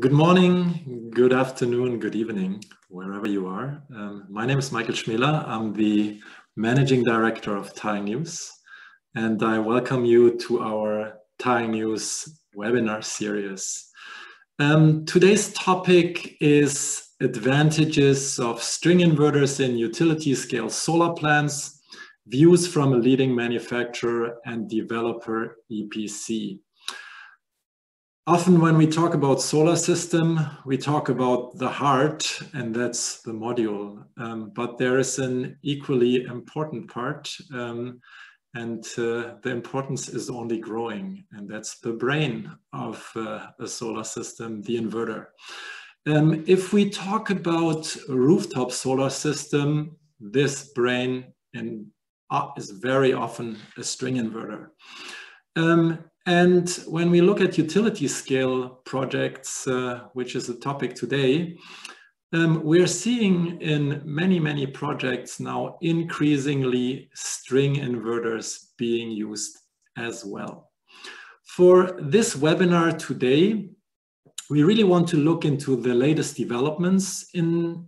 Good morning, good afternoon, good evening, wherever you are. My name is Michael Schmela. I'm the Managing Director of TaiyangNews, and I welcome you to our TaiyangNews webinar series. Today's topic is advantages of string inverters in utility-scale solar plants, views from a leading manufacturer and developer EPC. Often when we talk about solar system, we talk about the heart, and that's the module. But there is an equally important part, the importance is only growing, and that's the brain of a solar system, the inverter. If we talk about a rooftop solar system, this brain is very often a string inverter. And when we look at utility scale projects, which is the topic today, we're seeing in many projects now increasingly string inverters being used as well. For this webinar today, we really want to look into the latest developments in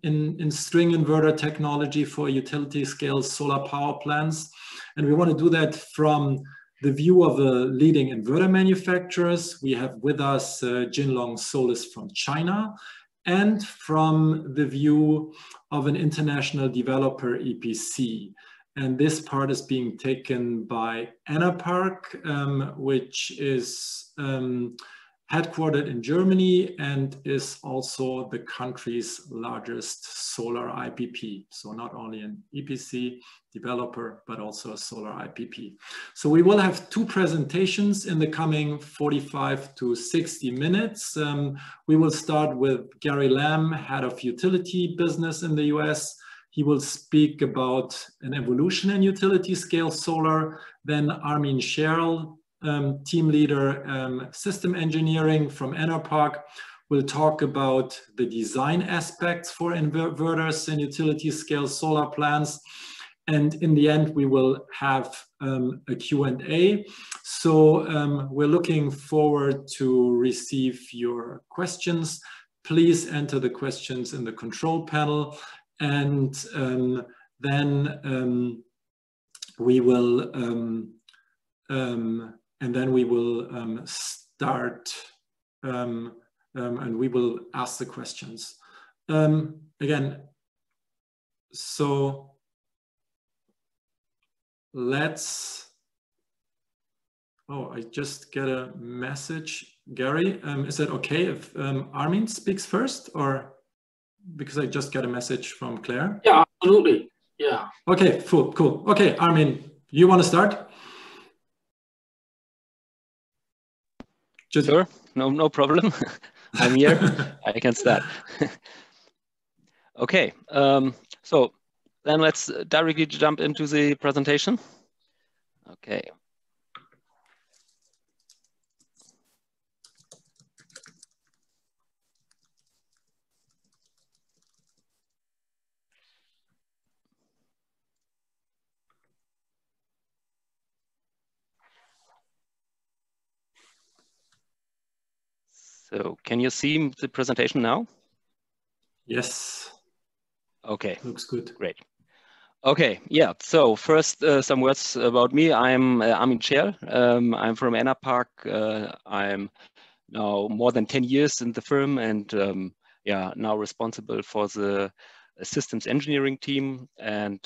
string inverter technology for utility scale solar power plants. And we want to do that from the view of the leading inverter manufacturers. We have with us Ginlong Solis from China, and from the view of an international developer EPC. And this part is being taken by Enerparc, which is headquartered in Germany and is also the country's largest solar IPP. So not only an EPC developer, but also a solar IPP. So we will have two presentations in the coming 45 to 60 minutes. We will start with Gary Lamb, head of utility business in the US. He will speak about an evolution in utility scale solar. Then Armin Scherl, team leader, system engineering from Enerparc, will talk about the design aspects for inverters and utility scale solar plants. And in the end, we will have a Q&A. So we're looking forward to receive your questions. Please enter the questions in the control panel. And then we will ask the questions. Again, so let's, oh, I just get a message. Gary, is that okay if Armin speaks first, or because I just got a message from Claire? Yeah, absolutely, yeah. Okay, cool. Okay, Armin, you want to start? Sure, no problem. I'm here. I can start. Okay, so then let's directly jump into the presentation. Okay. So can you see the presentation now? Yes. Okay. Looks good. Great. Okay, yeah. So first, some words about me. I'm Armin Scherl. I'm from Enerparc. I'm now more than 10 years in the firm, and yeah, now responsible for the systems engineering team. And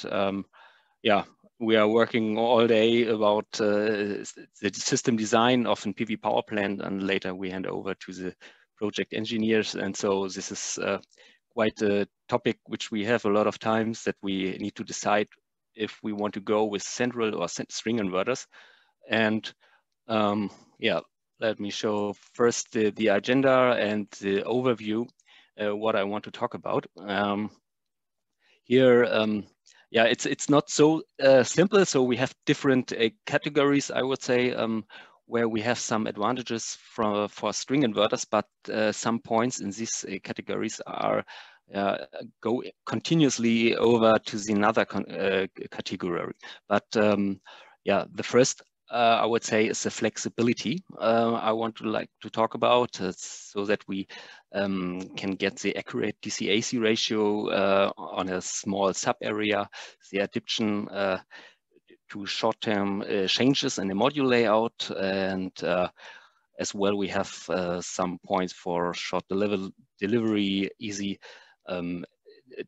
yeah, we are working all day about the system design of a PV power plant, and later we hand over to the project engineers. And so this is quite a topic which we have a lot of times, that we need to decide if we want to go with central or string inverters. And yeah, let me show first the agenda and the overview, what I want to talk about. Here, yeah, it's not so simple. So we have different categories, I would say, where we have some advantages for string inverters, but some points in these categories are go continuously over to the another category. But yeah, the first I would say, is the flexibility I want to talk about, so that we can get the accurate DC-AC ratio on a small sub area, the adaptation to short-term changes in the module layout, and as well we have some points for short delivery, easy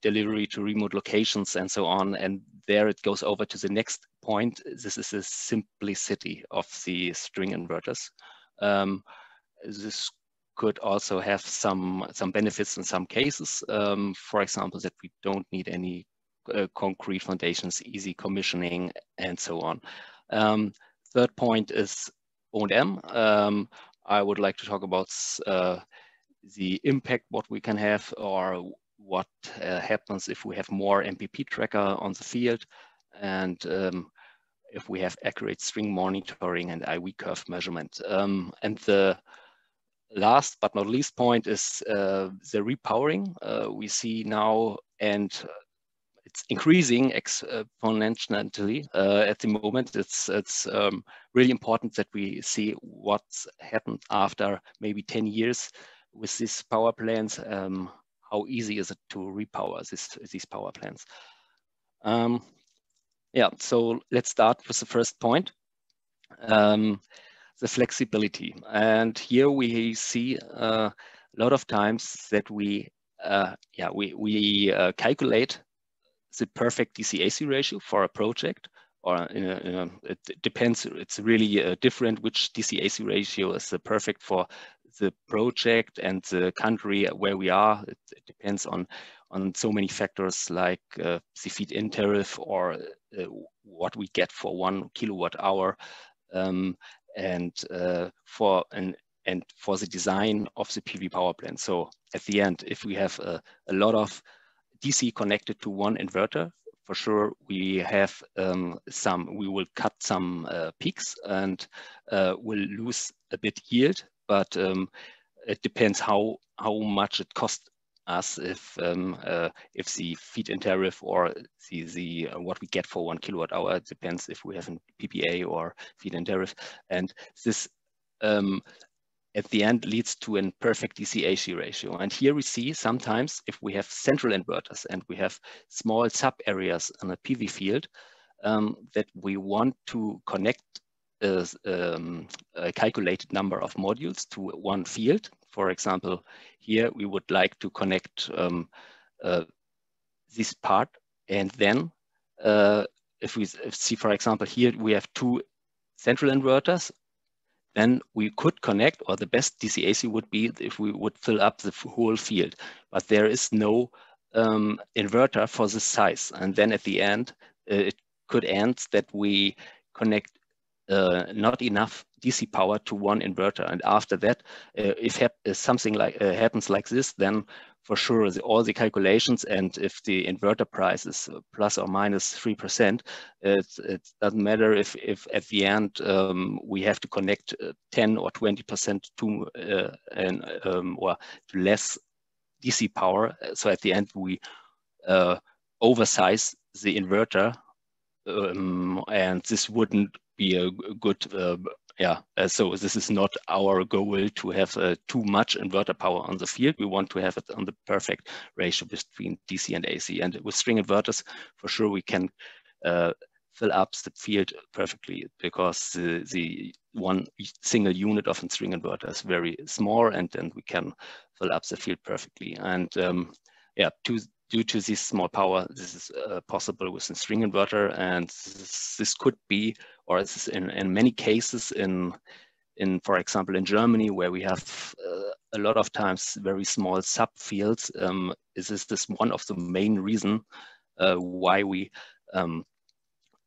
delivery to remote locations and so on. And there it goes over to the next point. This is the simplicity of the string inverters. This could also have some benefits in some cases. For example, that we don't need any concrete foundations, easy commissioning and so on. Third point is O&M. I would like to talk about the impact, what we can have, or what happens if we have more MPP tracker on the field, and if we have accurate string monitoring and IV curve measurement. And the last but not least point is the repowering. We see now, and it's increasing exponentially at the moment. It's really important that we see what's happened after maybe 10 years with these power plants. How easy is it to repower these power plants? Yeah, so let's start with the first point, the flexibility. And here we see a lot of times that we calculate the perfect DC-AC ratio for a project, or it depends. It's really different which DC-AC ratio is perfect for the project and the country where we are. It depends on so many factors like the feed-in tariff, or what we get for 1 kilowatt hour, and for the design of the PV power plant. So at the end, if we have a lot of DC connected to one inverter, for sure we have we will cut some peaks, and we'll lose a bit yield, but it depends how much it costs us if the feed-in tariff or the what we get for 1 kilowatt hour. It depends if we have a PPA or feed-in tariff, and this at the end leads to a perfect DC-AC ratio. And here we see sometimes if we have central inverters and we have small sub areas on a PV field that we want to connect a calculated number of modules to one field. For example, here we would like to connect this part, and then if we see, for example, here we have 2 central inverters, then we could connect, or the best DC-AC would be if we would fill up the whole field, but there is no inverter for this size. And then at the end, it could end that we connect not enough DC power to one inverter. And after that, if something happens like this, then for sure all the calculations, and if the inverter price is plus or minus 3%, it doesn't matter if at the end we have to connect 10 or 20% to or to less DC power. So at the end we oversize the inverter, and this wouldn't be a good so this is not our goal to have too much inverter power on the field. We want to have it on the perfect ratio between DC and AC, and with string inverters for sure we can fill up the field perfectly, because the one single unit of a string inverter is very small, and then we can fill up the field perfectly. And due to this small power, this is possible with a string inverter, and this could be, or this is in many cases in, for example, in Germany, where we have a lot of times very small subfields. This is one of the main reason why we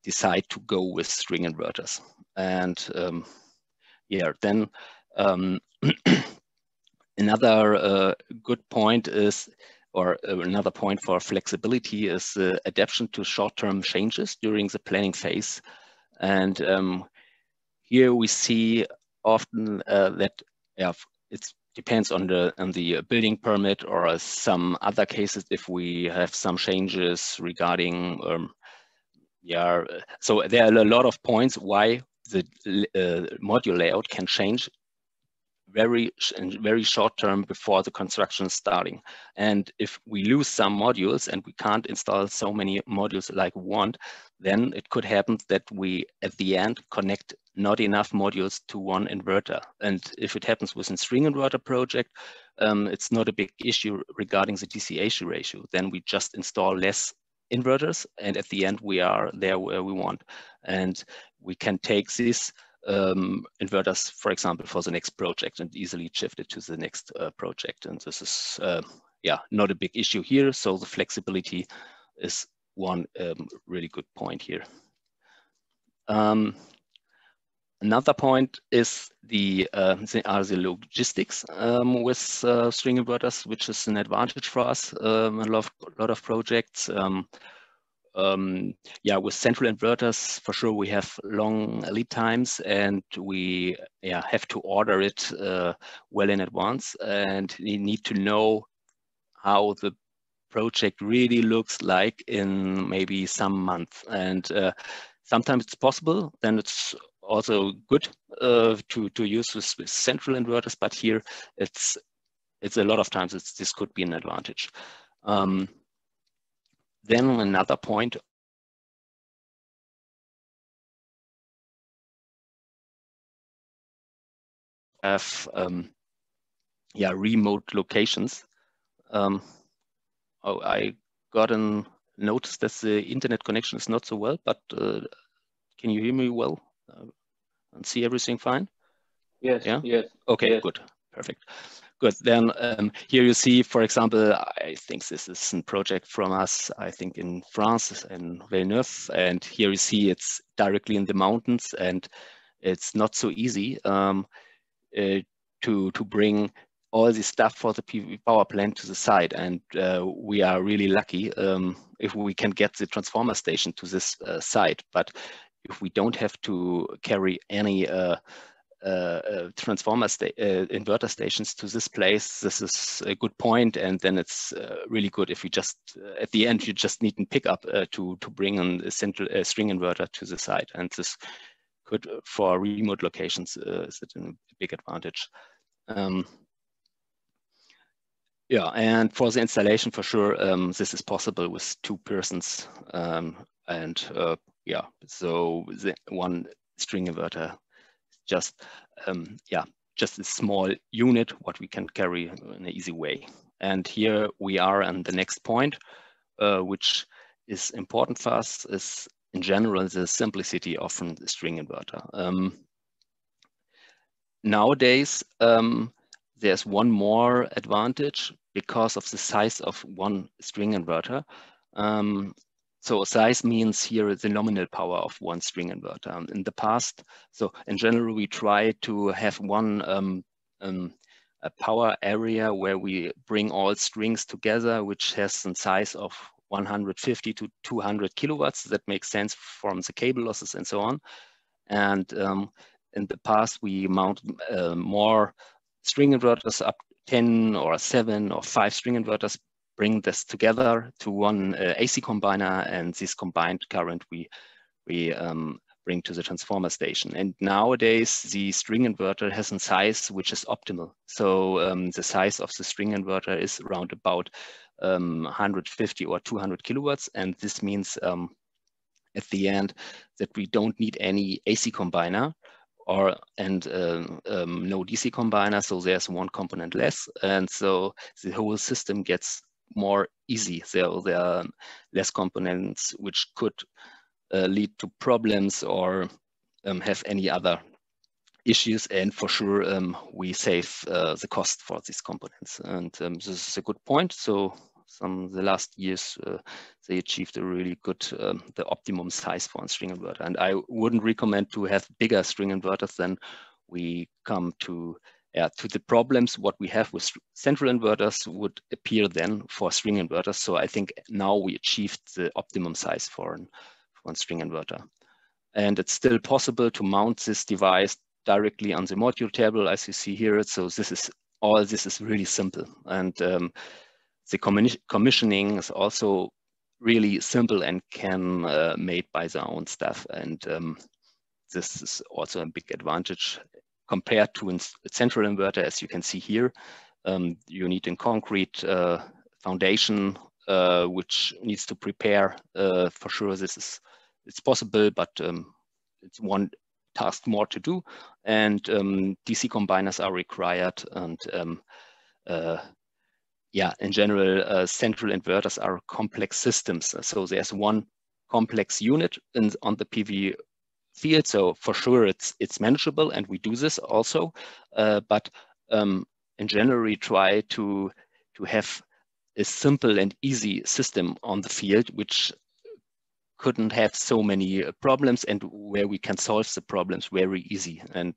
decide to go with string inverters. And then another good point is, or another point for flexibility is adaptation to short-term changes during the planning phase. And here we see often that it depends on the building permit, or some other cases if we have some changes regarding. So there are a lot of points why the module layout can change very short term before the construction is starting. And if we lose some modules and we can't install so many modules like we want, then it could happen that we at the end connect not enough modules to one inverter. And if it happens with a string inverter project, it's not a big issue regarding the DC-AC ratio. Then we just install less inverters, and at the end we are there where we want. And we can take this inverters, for example, for the next project and easily shift it to the next project. And this is, not a big issue here. So the flexibility is one really good point here. Another point is the logistics with string inverters, which is an advantage for us. A lot of projects. With central inverters, for sure, we have long lead times, and we have to order it well in advance, and we need to know how the project really looks like in maybe some month. And sometimes it's possible, then it's also good to use with central inverters, but here it's a lot of times this could be an advantage. Then another point of remote locations. I got a notice that the internet connection is not so well, but can you hear me well and see everything fine? Yes. Yeah? Yes. Okay. Yes. Good. Perfect. Good. Then here you see, for example, I think this is a project from us, I think in France, in Villeneuve. And here you see it's directly in the mountains, and it's not so easy to bring all the stuff for the PV power plant to the site. And we are really lucky if we can get the transformer station to this site. But if we don't have to carry any transformer inverter stations to this place, this is a good point. And then it's really good if you just, at the end, you just need a pickup to bring a central string inverter to the site. And this could, for remote locations, is a big advantage. And for the installation, for sure, this is possible with two persons. So the one string inverter, just a small unit, what we can carry in an easy way. And here we are on the next point, which is important for us, is in general, the simplicity of a string inverter. Nowadays, there's one more advantage because of the size of one string inverter. So size means here the nominal power of one string inverter. In the past, so in general, we try to have one a power area where we bring all strings together, which has a size of 150 to 200 kilowatts. That makes sense from the cable losses and so on. And in the past, we mount more string inverters, up 10 or 7 or 5 string inverters, bring this together to one AC combiner, and this combined current we bring to the transformer station. And nowadays, the string inverter has a size which is optimal. So the size of the string inverter is around about 150 or 200 kilowatts. And this means at the end that we don't need any AC combiner and no DC combiner. So there's one component less. And so the whole system gets more easy. So there are less components which could lead to problems or have any other issues, and for sure we save the cost for these components, and this is a good point. So some of the last years they achieved a really good the optimum size for a string inverter, and I wouldn't recommend to have bigger string inverters than we come to the problems what we have with central inverters would appear then for string inverters. So I think now we achieved the optimum size for a string inverter. And it's still possible to mount this device directly on the module table, as you see here. So this is really simple. And the commissioning is also really simple and can made by their own staff. And this is also a big advantage compared to a central inverter, as you can see here. You need a concrete foundation, which needs to prepare. For sure, it's possible, but it's one task more to do. And DC combiners are required. And yeah, in general, central inverters are complex systems. So there's one complex unit on the PV field. So for sure, it's manageable, and we do this also. But in general, we try to have a simple and easy system on the field, which couldn't have so many problems, and where we can solve the problems very easy. And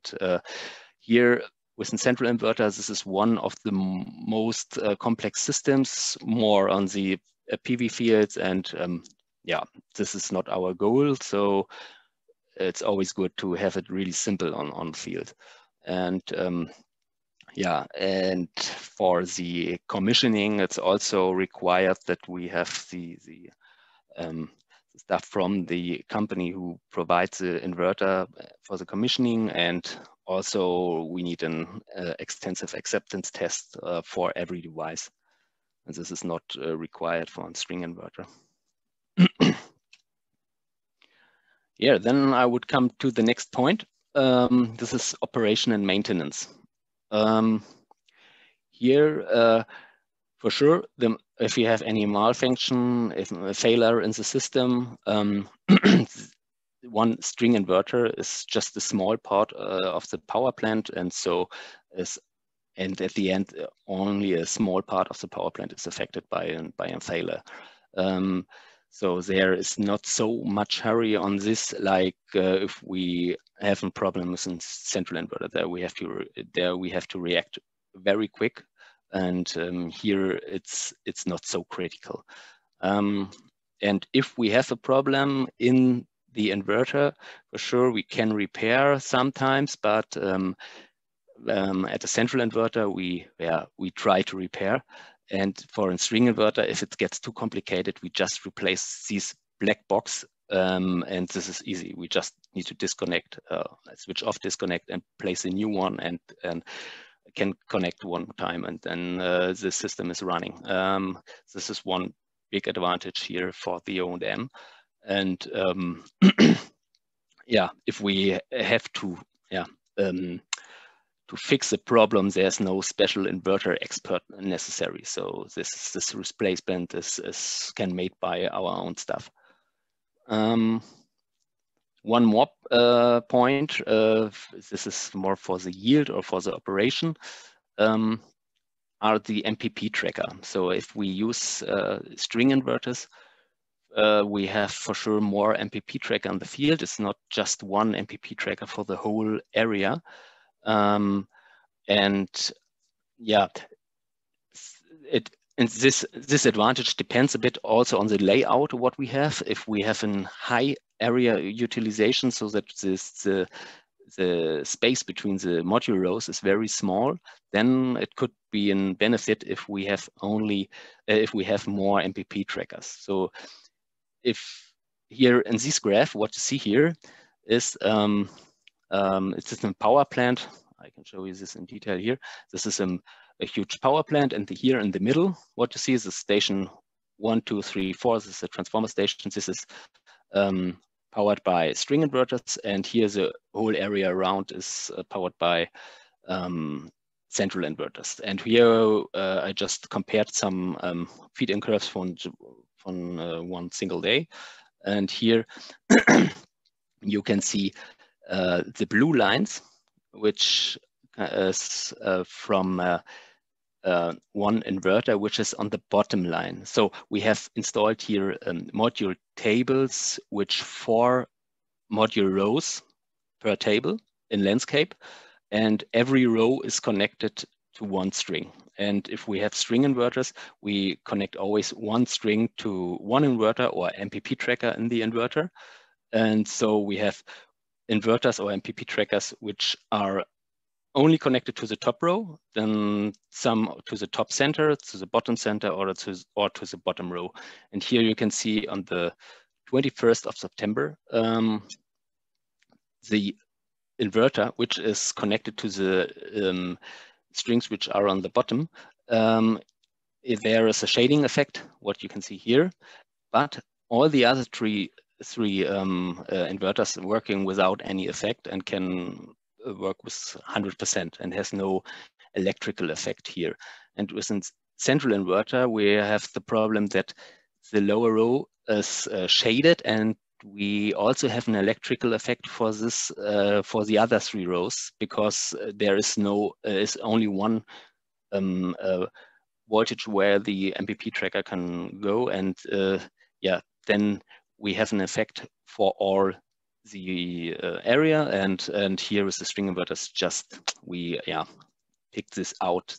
here with a central inverter, this is one of the most complex systems, more on the PV fields. And yeah, this is not our goal. So it's always good to have it really simple on field. And yeah, and for the commissioning, it's also required that we have the stuff from the company who provides the inverter for the commissioning. And also we need an extensive acceptance test for every device. And this is not required for a string inverter. Yeah, then I would come to the next point. This is operation and maintenance. Here, for sure, if you have any malfunction, if a failure in the system, one string inverter is just a small part of the power plant, and so and at the end, only a small part of the power plant is affected by a failure. So there is not so much hurry on this, like if we have a problem with a central inverter, there we have to react very quick, and here it's not so critical. And if we have a problem in the inverter, for sure we can repair sometimes, but at a central inverter we try to repair. And for a string inverter, if it gets too complicated, we just replace these black box, and this is easy. We just need to disconnect, switch off, disconnect, and place a new one, and can connect one time, and then the system is running. This is one big advantage here for the O&M. And yeah, if we have to, yeah. To fix the problem, there's no special inverter expert necessary. So this replacement is can made by our own staff. One more point. This is more for the yield or for the operation. Are the MPP tracker. So if we use string inverters, we have for sure more MPP tracker on the field. It's not just one MPP tracker for the whole area. And yeah, this advantage depends a bit also on the layout of what we have. If we have a high area utilization, so that the space between the module rows is very small, then it could be a benefit if we have more MPP trackers. So if here in this graph, what you see here is it's just a power plant. I can show you this in detail here. This is a huge power plant, and here in the middle, what you see is the station 1, 2, 3, 4. This is a transformer station. This is powered by string inverters, and here the whole area around is powered by central inverters. And here I just compared some feed-in curves from one single day, and here you can see the blue lines, which is from one inverter, which is on the bottom line. So we have installed here module tables, which 4 module rows per table in landscape, and every row is connected to one string. And if we have string inverters, we connect always one string to one inverter or MPP tracker in the inverter. And so we have inverters or MPP trackers, which are only connected to the top row, then some to the top center, to the bottom center, or to the bottom row. And here you can see on the 21st of September, the inverter, which is connected to the strings which are on the bottom, there is a shading effect, what you can see here, but all the other three inverters working without any effect and can work with 100% and has no electrical effect here. And with a central inverter, we have the problem that the lower row is shaded, and we also have an electrical effect for this for the other three rows, because there is no is only one voltage where the MPP tracker can go, and yeah, then we have an effect for all the area. And here is the string inverters. Just we pick this out,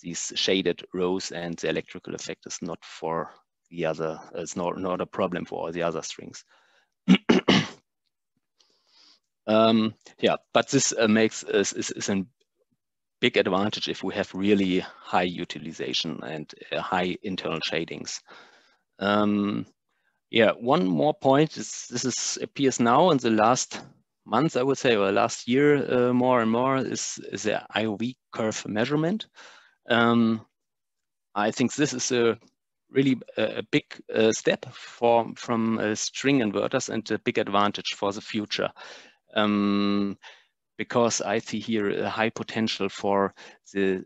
these shaded rows, and the electrical effect is not for the other. It's not a problem for all the other strings. Yeah, but this makes is a big advantage if we have really high utilization and high internal shadings. Yeah, one more point is appears now in the last month, I would say, or last year, more and more, is the IOV curve measurement. I think this is a really a big step from string inverters, and a big advantage for the future, because I see here a high potential for the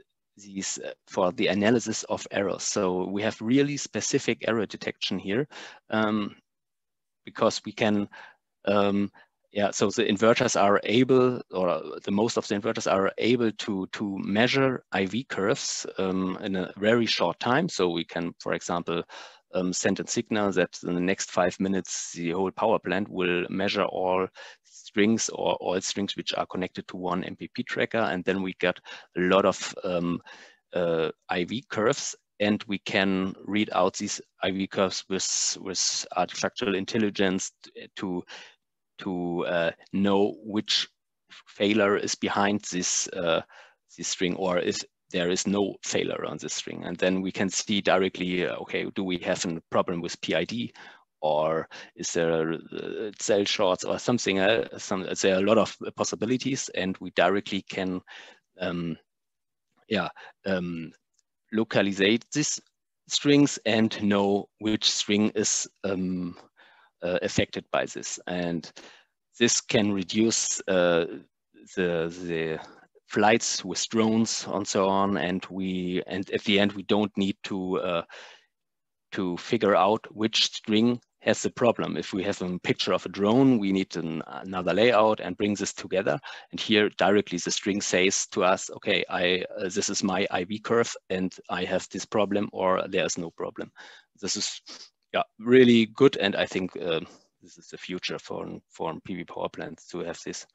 analysis of errors. So we have really specific error detection here, because we can so the inverters are able, or the most of the inverters are able to measure IV curves in a very short time. So we can, for example, send a signal that in the next 5 minutes, the whole power plant will measure all strings, or all strings which are connected to one MPP tracker. And then we get a lot of IV curves, and we can read out these IV curves with artificial intelligence to know which failure is behind this this string, or if there is no failure on this string. And then we can see directly, okay, do we have a problem with PID, or is there cell shorts or something else? There are a lot of possibilities, and we directly can localizate these strings and know which string is affected by this, and this can reduce the flights with drones and so on. And at the end, we don't need to figure out which string has the problem. If we have a picture of a drone, we need another layout and bring this together. And here directly the string says to us, okay, this is my IV curve, and I have this problem, or there is no problem. This is really good, and I think this is the future for PV power plants to have this.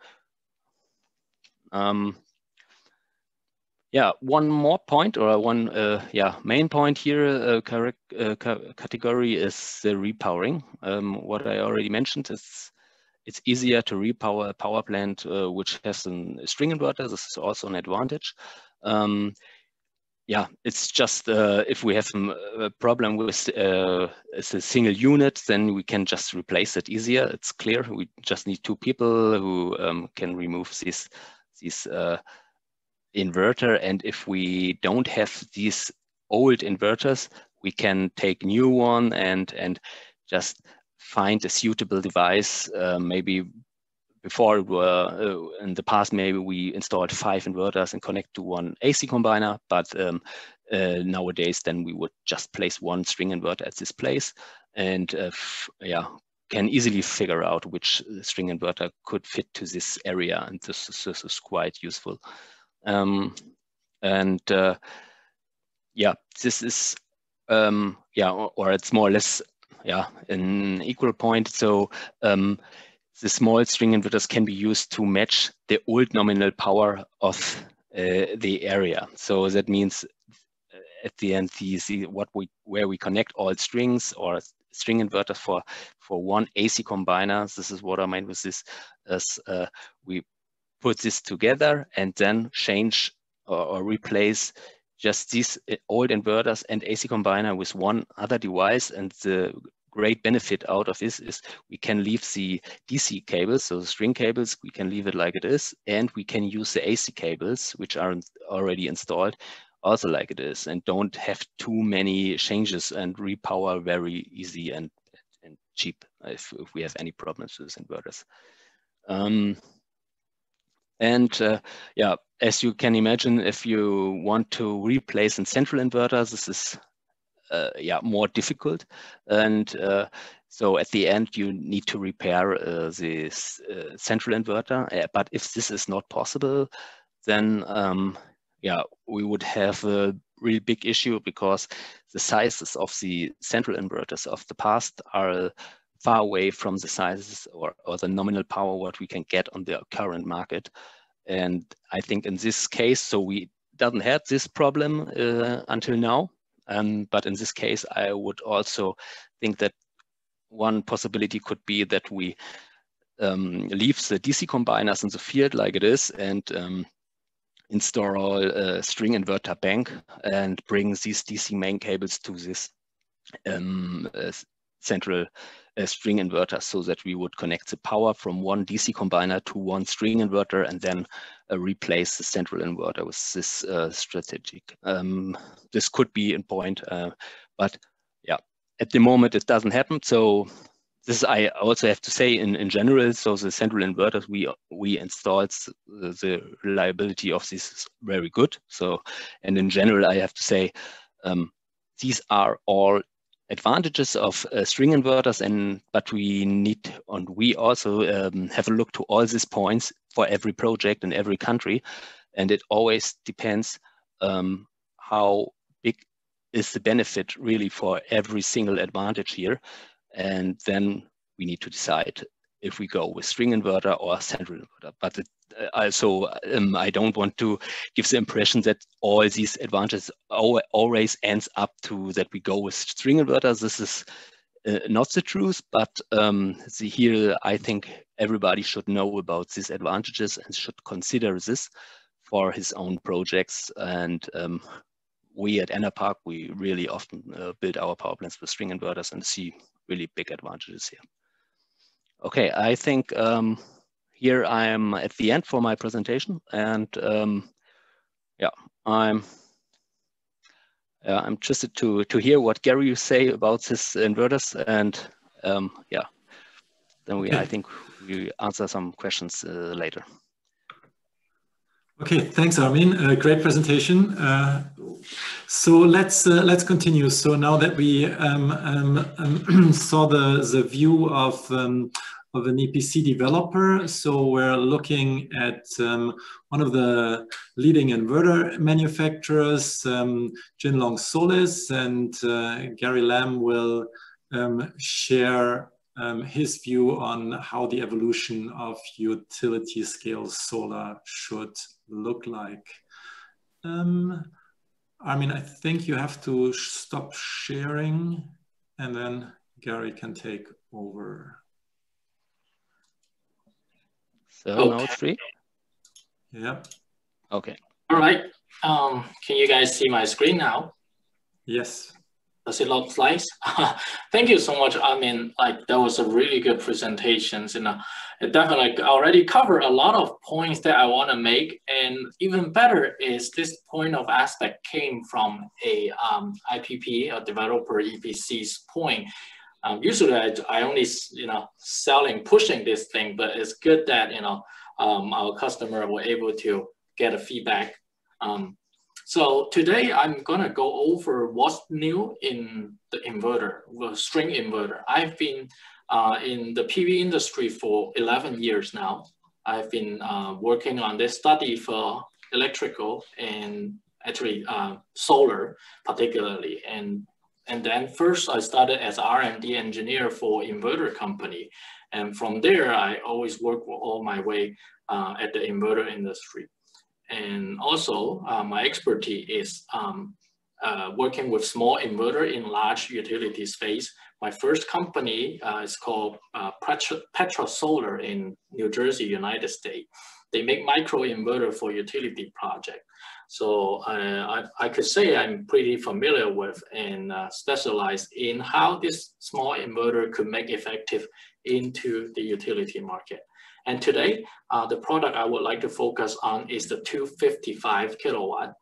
One more point, or one main point here, category is the repowering. What I already mentioned is it's easier to repower a power plant which has a string inverter. This is also an advantage. It's just if we have a problem with a single unit, then we can just replace it easier. It's clear. We just need two people who can remove this inverter. And if we don't have these old inverters, we can take new one and just find a suitable device. Maybe before it were in the past, maybe we installed 5 inverters and connect to one AC combiner, but nowadays then we would just place one string inverter at this place, and can easily figure out which string inverter could fit to this area, and this is quite useful. This is or it's more or less an equal point. So the small string inverters can be used to match the old nominal power of the area. So that means at the end, you see where we connect all strings or string inverters for one AC combiner. This is what I meant with this, as we put this together and then change or replace just these old inverters and AC combiner with one other device, and the great benefit out of this is we can leave the DC cables, so the string cables, we can leave it like it is, and we can use the AC cables, which are already installed, also like it is, and don't have too many changes and repower very easy and cheap if we have any problems with inverters. Yeah, as you can imagine, if you want to replace a central inverter, this is more difficult, and so at the end you need to repair this central inverter. But if this is not possible, then we would have a really big issue, because the sizes of the central inverters of the past are far away from the sizes or the nominal power what we can get on the current market. And I think in this case, so we doesn't have this problem until now, but in this case I would also think that one possibility could be that we leave the DC combiners in the field like it is, and install a string inverter bank and bring these DC main cables to this central string inverter, so that we would connect the power from one DC combiner to one string inverter, and then replace the central inverter with this strategic. This could be in point, but yeah, at the moment it doesn't happen. So this I also have to say in general, so the central inverters we installed, the reliability of this is very good. So, and in general, I have to say these are all advantages of string inverters, but we need, and we also have a look to all these points for every project in every country, and it always depends how big is the benefit really for every single advantage here, and then we need to decide if we go with string inverter or central inverter. But I don't want to give the impression that all these advantages always ends up to that we go with string inverters. This is not the truth, but here I think everybody should know about these advantages and should consider this for his own projects. And we at Enerparc, we really often build our power plants with string inverters and see really big advantages here. Okay, I think here I am at the end for my presentation, and I'm interested to hear what Gary say about his inverters, and then I think we answer some questions later. Okay, thanks, Armin. Great presentation. So let's continue. So now that we saw the view of an EPC developer, so we're looking at one of the leading inverter manufacturers, Ginlong Solis, and Gary Lamb will share his view on how the evolution of utility scale solar should look like. Armin, I think you have to stop sharing, and then Gary can take over. So okay. Now it's free? Yeah. Okay. All right. Can you guys see my screen now? Yes. Does it look nice? Thank you so much. I mean, like, that was a really good presentation, and it definitely already covered a lot of points that I want to make. And even better is this point of aspect came from a IPP, a developer EPC's point. Usually I only, selling, pushing this thing, but it's good that, our customer were able to get a feedback. So today I'm going to go over what's new in the inverter, the string inverter. I've been in the PV industry for 11 years now. I've been working on this study for electrical and actually solar particularly. And then first I started as R&D engineer for inverter company. And from there, I always work all my way at the inverter industry. And also, my expertise is working with small inverter in large utility space. My first company is called Petrosolar in New Jersey, United States. They make microinverter for utility project. So I could say I'm pretty familiar with and specialized in how this small inverter could make effective into the utility market. And today, the product I would like to focus on is the 255 kilowatt.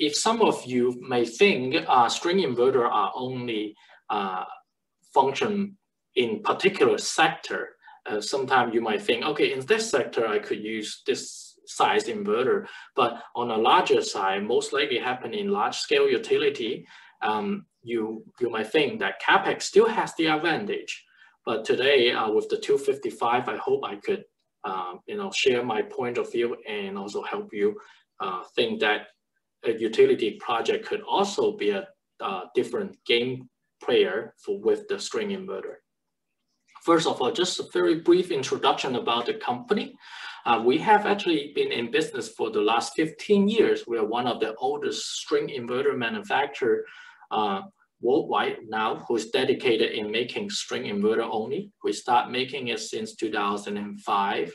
If some of you may think string inverter are only function in particular sector, sometimes you might think, okay, in this sector, I could use this size inverter, but on a larger side, most likely happen in large scale utility, you might think that CapEx still has the advantage. But today with the 255, I hope I could share my point of view and also help you think that a utility project could also be a different game player with the string inverter. First of all, just a very brief introduction about the company. We have actually been in business for the last 15 years. We are one of the oldest string inverter manufacturer worldwide now, who's dedicated in making string inverter only. We start making it since 2005,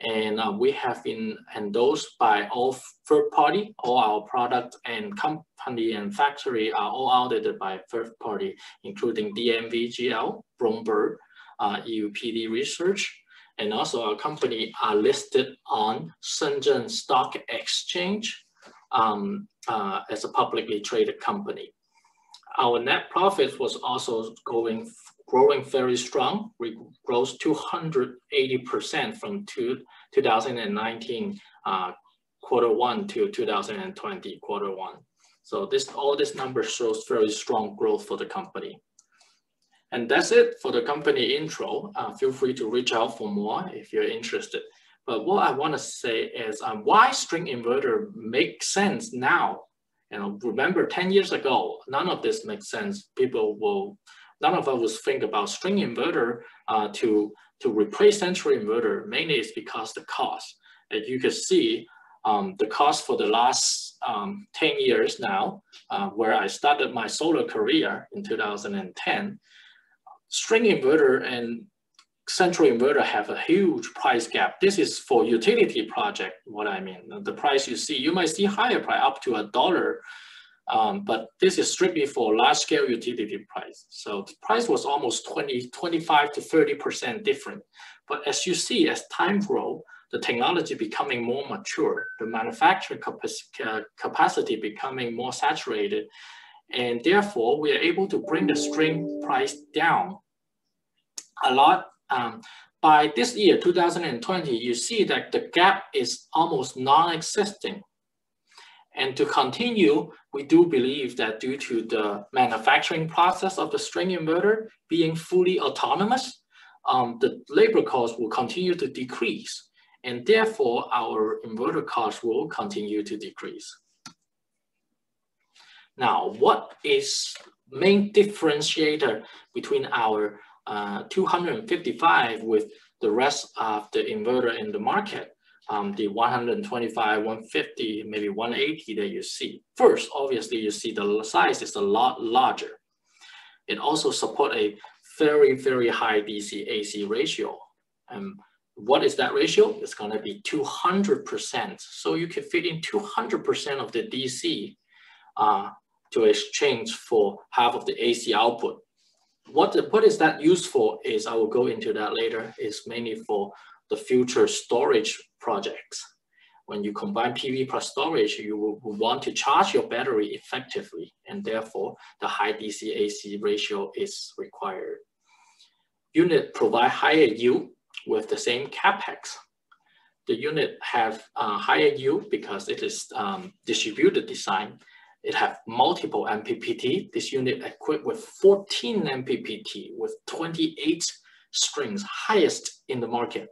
and we have been endorsed by all third party. All our product and company and factory are all audited by third party, including DMV GL, Bromberg, EUPD Research, and also our company are listed on Shenzhen Stock Exchange as a publicly traded company. Our net profit was also growing very strong. We grew 280% from 2019 quarter one to 2020 quarter one. So all this number shows very strong growth for the company. And that's it for the company intro. Feel free to reach out for more if you're interested. But what I want to say is why string inverter makes sense now. You know, remember 10 years ago, none of this makes sense. None of us would think about string inverter to replace central inverter. Mainly it's because the cost. As you can see, the cost for the last 10 years now, where I started my solar career in 2010, string inverter and central inverter have a huge price gap. This is for utility project, what I mean. The price you see, you might see higher price up to $1, but this is strictly for large scale utility price. So the price was almost 25 to 30% different. But as you see, as time grows, the technology becoming more mature, the manufacturing capacity becoming more saturated, and therefore we are able to bring the string price down a lot. By this year, 2020, you see that the gap is almost non-existing. And to continue, we do believe that due to the manufacturing process of the string inverter being fully autonomous, the labor cost will continue to decrease. And therefore, our inverter cost will continue to decrease. Now, what is main differentiator between our 255 with the rest of the inverter in the market, the 125, 150, maybe 180 that you see? First, obviously you see the size is a lot larger. It also supports a very, very high DC-AC ratio. What is that ratio? It's gonna be 200%. So you can fit in 200% of the DC to exchange for half of the AC output. What is that used for is, I will go into that later, is mainly for the future storage projects. When you combine PV plus storage, you will want to charge your battery effectively, and therefore the high DC-AC ratio is required. Unit provide higher yield with the same CapEx. The unit have higher yield because it is distributed design. It have multiple MPPT. This unit equipped with 14 MPPT with 28 strings, highest in the market.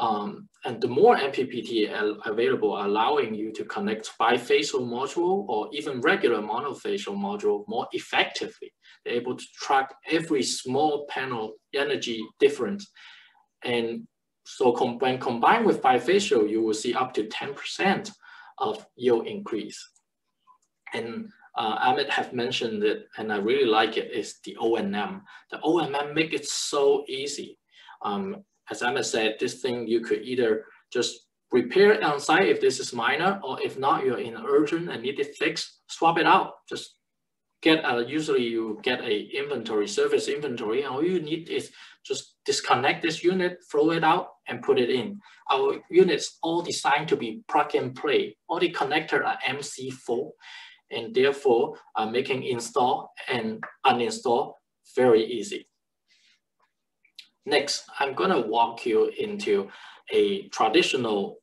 And the more MPPT available, allowing you to connect bifacial module or even regular monofacial module more effectively. They're able to track every small panel energy difference. And so when combined with bifacial, you will see up to 10% of yield increase. And Amit have mentioned it, and I really like it, is the O&M. The O&M make it so easy. As Amit said, this thing you could either Just repair it on site if this is minor, or if not, you're in an urgent and need it fixed, swap it out. Just get a, usually you get a inventory, service inventory, and all you need is just disconnect this unit, throw it out, and put it in. Our units all designed to be plug and play. All the connectors are MC4, and therefore are making install and uninstall very easy. Next, I'm gonna walk you into a traditional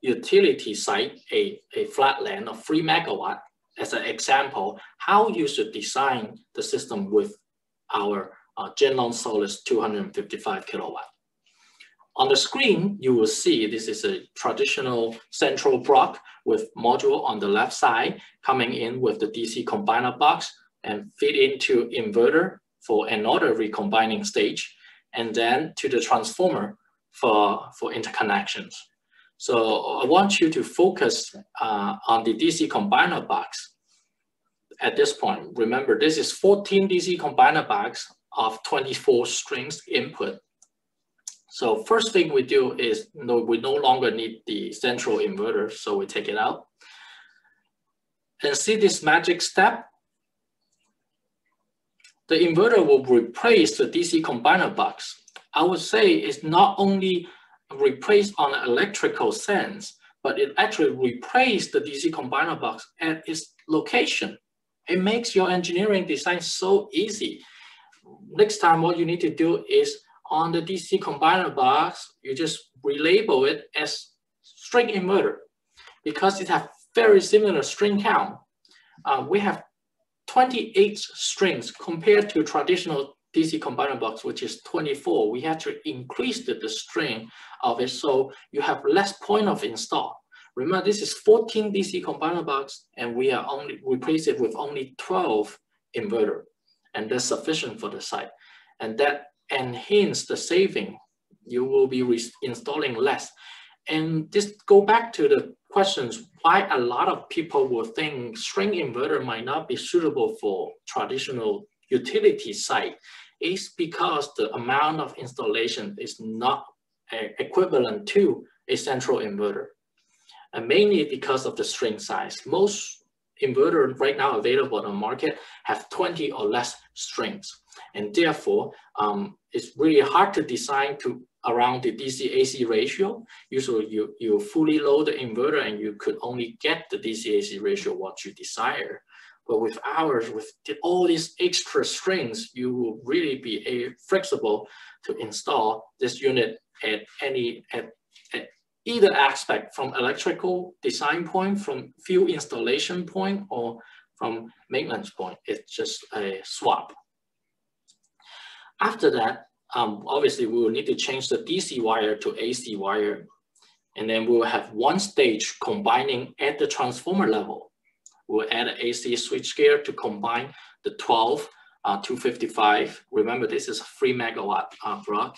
utility site, a flat land of 3 MW, as an example, how you should design the system with our Ginlong Solis 255 kilowatt. On the screen, you will see this is a traditional central block with module on the left side coming in with the DC combiner box and feed into inverter for another recombining stage, and then to the transformer for interconnections. So I want you to focus on the DC combiner box at this point. Remember, this is 14 DC combiner box of 24 strings input. So first thing we do is we no longer need the central inverter, so we take it out. And see this magic step? The inverter will replace the DC combiner box. I would say it's not only replaced on an electrical sense, but it actually replaced the DC combiner box at its location. It makes your engineering design so easy. Next time, what you need to do is on the DC combiner box, you just relabel it as string inverter because it has very similar string count. We have 28 strings compared to traditional DC combiner box, which is 24. We had to increase the string of it so you have less point of install. Remember, this is 14 DC combiner box, and we are only replace it with only 12 inverter, and that's sufficient for the site. And that enhances the saving. You will be installing less. And just go back to the questions, why a lot of people will think string inverter might not be suitable for traditional utility site is because the amount of installation is not equivalent to a central inverter, and mainly because of the string size. Most inverters right now available on the market have 20 or less strings, and therefore it's really hard to design to around the DC-AC ratio. Usually you fully load the inverter and you could only get the DC-AC ratio what you desire. But with ours, with all these extra strings, you will really be flexible to install this unit at any at either aspect, from electrical design point, from fuel installation point, or from maintenance point. It's just a swap. After that, obviously we will need to change the DC wire to AC wire, and then we will have one stage combining at the transformer level. We'll add an AC switchgear to combine the 12 255. Remember, this is a 3 MW block.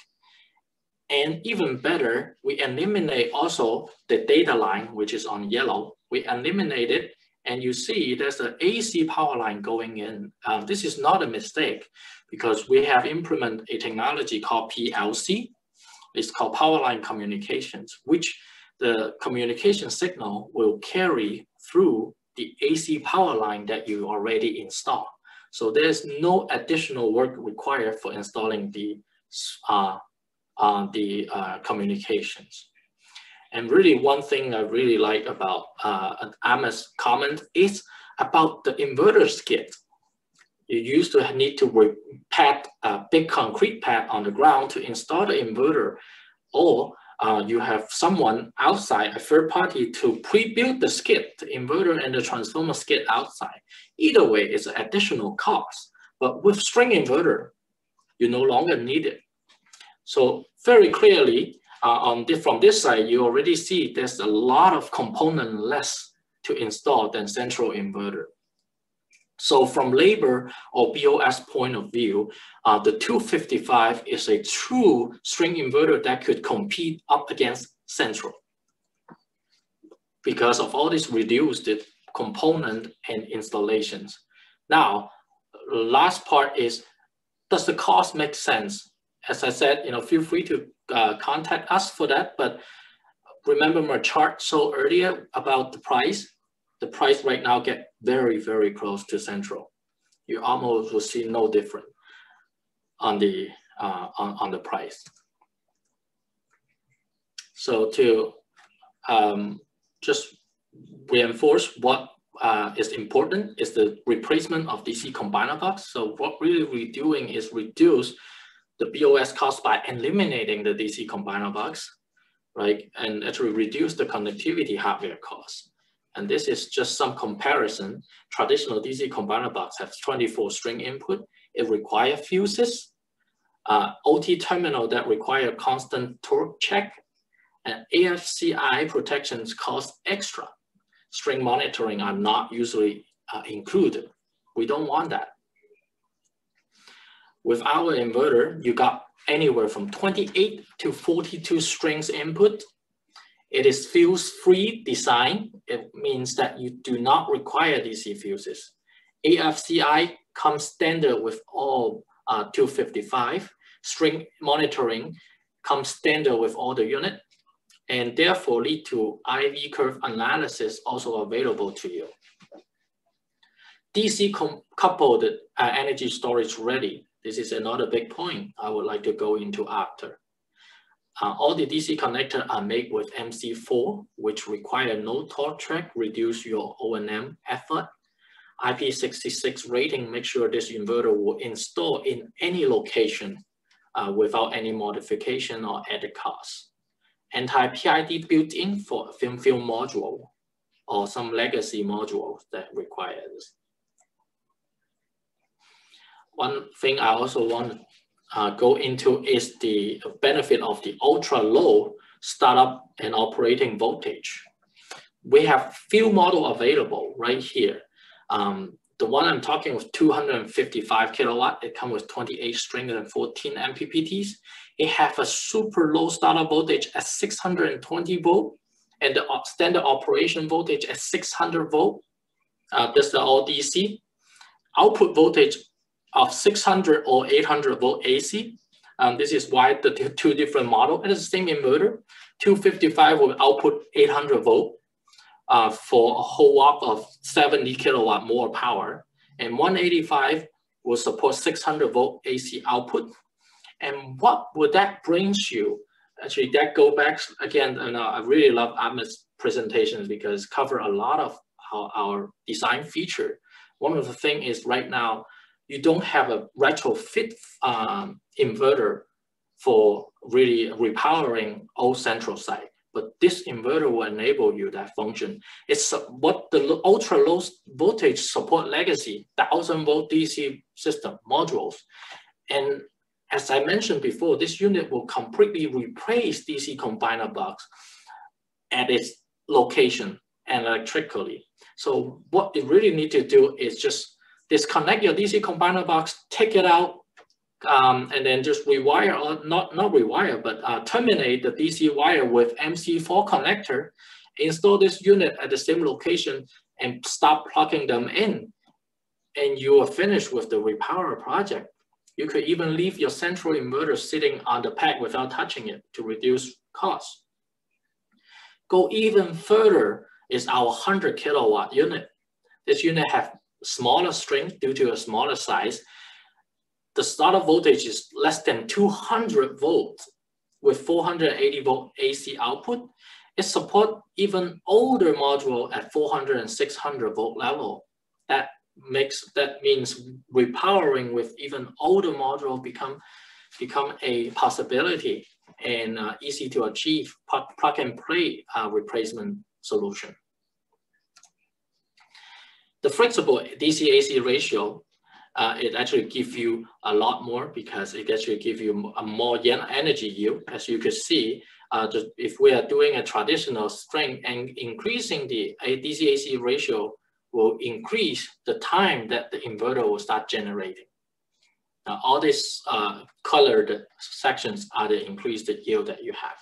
And even better, we eliminate also the data line, which is on yellow. We eliminate it, and you see there's an AC power line going in. This is not a mistake because we have implemented a technology called PLC. It's called power line communications, which the communication signal will carry through the AC power line that you already installed. So there's no additional work required for installing the communications. And really one thing I really like about Armin's comment is about the inverter skid. You used to need to pad a big concrete pad on the ground to install the inverter, or you have someone outside, a third party, to pre-build the skid, the inverter and the transformer skid outside. Either way, it's an additional cost. But with string inverter, you no longer need it. So very clearly, from this side, you already see there's a lot of component less to install than central inverter. So from labor or BOS point of view, the 255 is a true string inverter that could compete up against central because of all these reduced component and installations. Now, last part is, does the cost make sense? As I said, feel free to contact us for that, but remember my chart so earlier about the price? The price right now get very, very close to central. You almost will see no difference on the price. So to just reinforce what is important is the replacement of DC combiner box. So what really we're doing is reduce the BOS cost by eliminating the DC combiner box, right? And actually reduce the connectivity hardware cost. And this is just some comparison. Traditional DC combiner box has 24 string input. It requires fuses, OT terminal that require constant torque check, and AFCI protections cost extra. String monitoring are not usually included. We don't want that. With our inverter, you got anywhere from 28 to 42 strings input. It is fuse-free design. It means that you do not require DC fuses. AFCI comes standard with all 255. String monitoring comes standard with all the unit, and therefore lead to IV curve analysis also available to you. DC coupled energy storage ready. This is another big point I would like to go into after. All the DC connectors are made with MC4, which require no torque track, reduce your O&M effort. IP66 rating, make sure this inverter will install in any location without any modification or added cost. Anti-PID built-in for thin-film module or some legacy modules that require this. One thing I also want to go into is the benefit of the ultra-low startup and operating voltage. We have few models available right here. The one I'm talking with 255 kilowatt, it comes with 28 strings and 14 MPPTs. It has a super low startup voltage at 620 volt and the standard operation voltage at 600 volt. That's the all DC. Output voltage of 600 or 800 volt AC. This is why the two different models. It is the same inverter. 255 will output 800 volt for a whole watt of 70 kilowatt more power. And 185 will support 600 volt AC output. And what would that bring you? Actually, that go back again, and I really love Armin's presentations because cover a lot of our design feature. One of the things is right now, you don't have a retrofit inverter for really repowering old central site, but this inverter will enable you that function. It's what the ultra low voltage support legacy, 1000 volt DC system modules. And as I mentioned before, this unit will completely replace DC combiner box at its location and electrically. So what you really need to do is just disconnect your DC combiner box, take it out, and then just rewire, or not rewire, but terminate the DC wire with MC4 connector, install this unit at the same location, and stop plugging them in, and you are finished with the repower project. You could even leave your central inverter sitting on the pack without touching it to reduce costs. Go even further is our 100 kilowatt unit. This unit has smaller string due to a smaller size. The startup voltage is less than 200 volts with 480 volt AC output. It supports even older module at 400 and 600 volt level. That means repowering with even older module become a possibility and easy to achieve plug and play replacement solution. The flexible DC-AC ratio, it actually gives you a lot more because it actually gives you a more energy yield. As you can see, if we are doing a traditional string and increasing the DC-AC ratio will increase the time that the inverter will start generating. Now, all these colored sections are the increased yield that you have.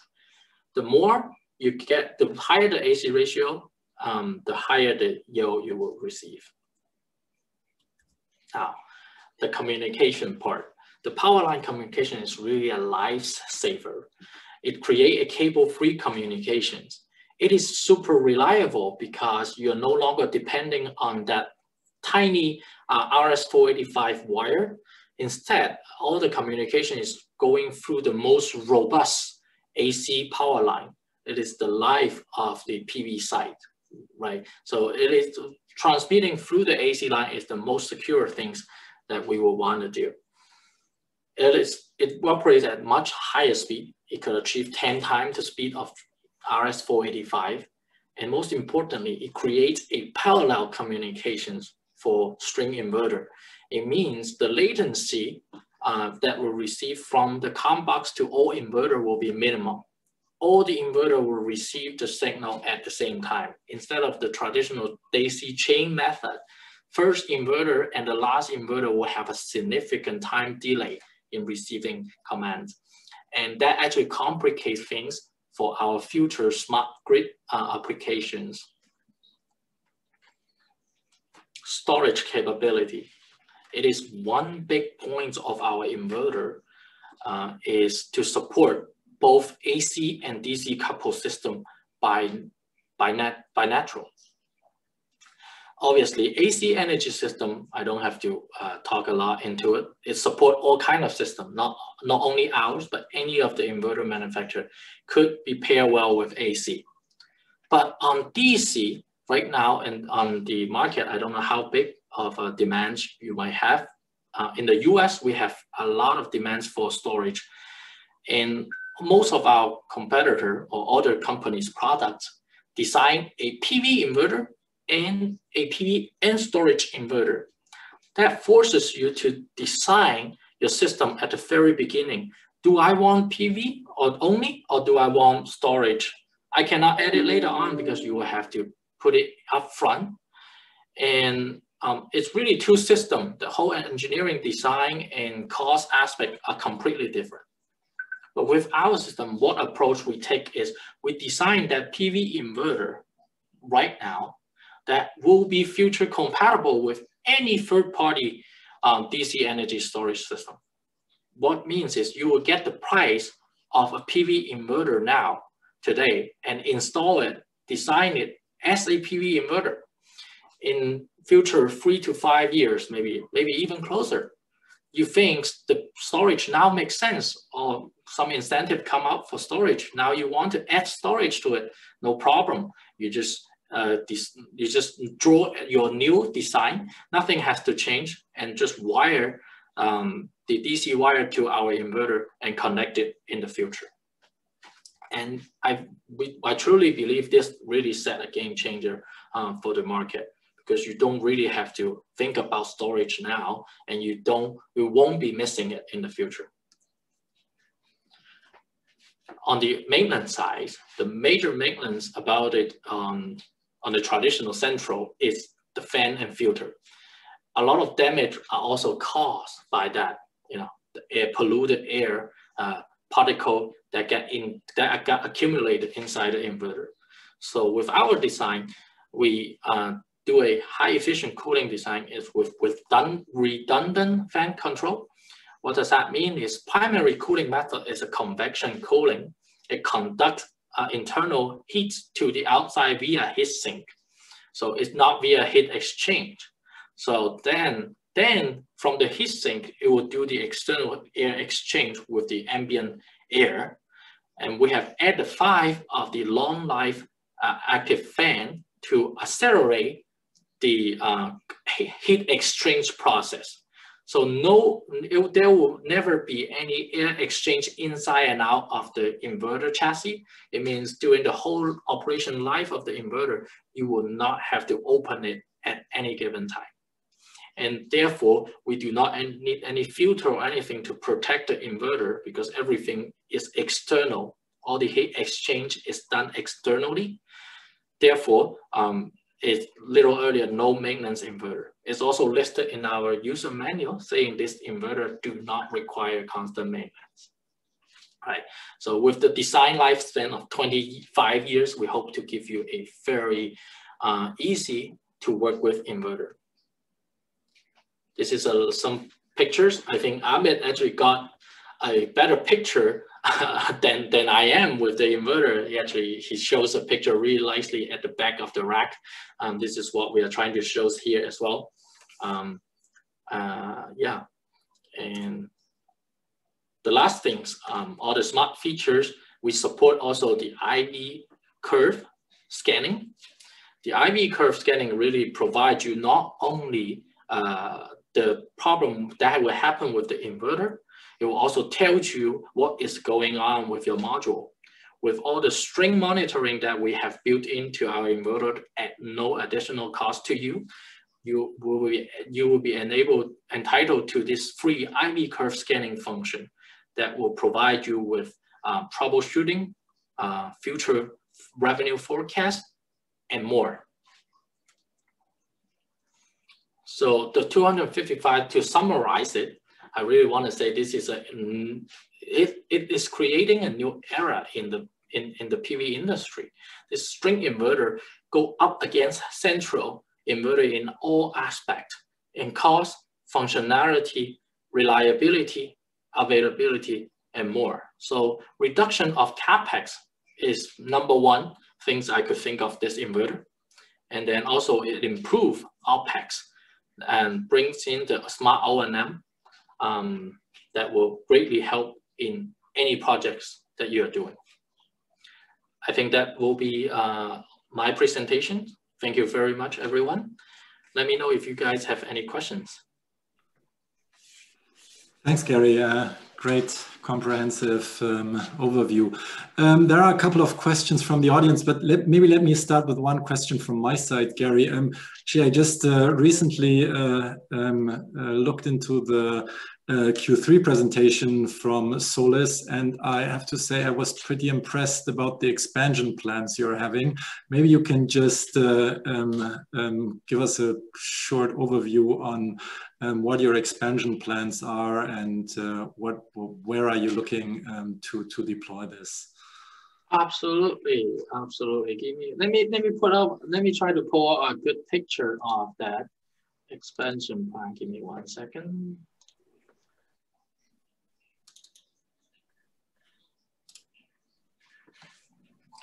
The more you get, the higher the AC ratio, the higher the yield you will receive. Now, the communication part. The power line communication is really a lifesaver. It creates a cable-free communications. It is super reliable because you're no longer depending on that tiny RS-485 wire. Instead, all the communication is going through the most robust AC power line. It is the life of the PV site, right? So it is transmitting through the AC line is the most secure things that we will want to do. It operates at much higher speed. It could achieve 10 times the speed of RS-485. And most importantly, it creates a parallel communications for string inverter. It means the latency that will receive from the COM box to all inverter will be minimal. All the inverter will receive the signal at the same time. Instead of the traditional daisy chain method, first inverter and the last inverter will have a significant time delay in receiving commands. And that actually complicates things for our future smart grid applications. Storage capability. It is one big point of our inverter is to support both AC and DC coupled system by natural. Obviously, AC energy system, I don't have to talk a lot into it. It supports all kinds of systems, not only ours, but any of the inverter manufacturer could be paired well with AC. But on DC, right now and on the market, I don't know how big of a demand you might have. In the US, we have a lot of demands for storage. And most of our competitor or other companies' products design a PV inverter and a PV and storage inverter. That forces you to design your system at the very beginning. Do I want PV only, or do I want storage? I cannot add it later on because you will have to put it up front. And it's really two systems. The whole engineering design and cost aspect are completely different. But with our system, what approach we take is we design that PV inverter right now that will be future compatible with any third-party DC energy storage system. What means is you will get the price of a PV inverter now, today, and install it, design it as a PV inverter. In future 3 to 5 years, maybe even closer, you think the storage now makes sense, or some incentive come up for storage. Now you want to add storage to it, no problem. You just draw your new design. Nothing has to change, and just wire the DC wire to our inverter and connect it in the future. And I truly believe this really set a game changer for the market, because you don't really have to think about storage now, and you won't be missing it in the future. On the maintenance side, the major maintenance about it on the traditional central is the fan and filter. A lot of damage are also caused by that, the polluted air particle that got accumulated inside the inverter. So with our design, we do a high efficient cooling design is with redundant fan control. What does that mean is primary cooling method is a convection cooling. It conducts internal heat to the outside via heat sink. So it's not via heat exchange. So then from the heat sink, it will do the external air exchange with the ambient air. And we have added 5 of the long life active fan to accelerate the heat exchange process. So there will never be any air exchange inside and out of the inverter chassis. It means during the whole operation life of the inverter, you will not have to open it at any given time. And therefore, we do not need any filter or anything to protect the inverter, because everything is external. All the heat exchange is done externally. Therefore, it's little earlier, no maintenance inverter. It's also listed in our user manual saying this inverter do not require constant maintenance. Right. So with the design lifespan of 25 years, we hope to give you a very easy to work with inverter. This is some pictures. I think Amit actually got a better picture than I am with the inverter. He shows a picture really nicely at the back of the rack. This is what we are trying to show here as well. Yeah, and the last things, all the smart features, we support also the IV curve scanning. The IV curve scanning really provides you not only the problem that will happen with the inverter, it will also tell you what is going on with your module. With all the string monitoring that we have built into our inverter at no additional cost to you, you will be entitled to this free IV curve scanning function that will provide you with troubleshooting, future revenue forecast, and more. So the 255, to summarize it, I really want to say this is it is creating a new era in the PV industry. This string inverter go up against central inverter in all aspects, in cost, functionality, reliability, availability, and more. So reduction of CapEx is number one things I could think of this inverter. And then also it improves OpEx and brings in the smart O&M that will greatly help in any projects that you are doing. I think that will be my presentation. Thank you very much, everyone. Let me know if you guys have any questions. Thanks, Gary. Great comprehensive overview. There are a couple of questions from the audience, but maybe let me start with one question from my side, Gary. I just recently looked into the Q3 presentation from Solis, and I have to say I was pretty impressed about the expansion plans you're having. Maybe you can just give us a short overview on what your expansion plans are and where are you looking to deploy this? Absolutely, absolutely. Let me try to pull a good picture of that expansion plan. Give me 1 second.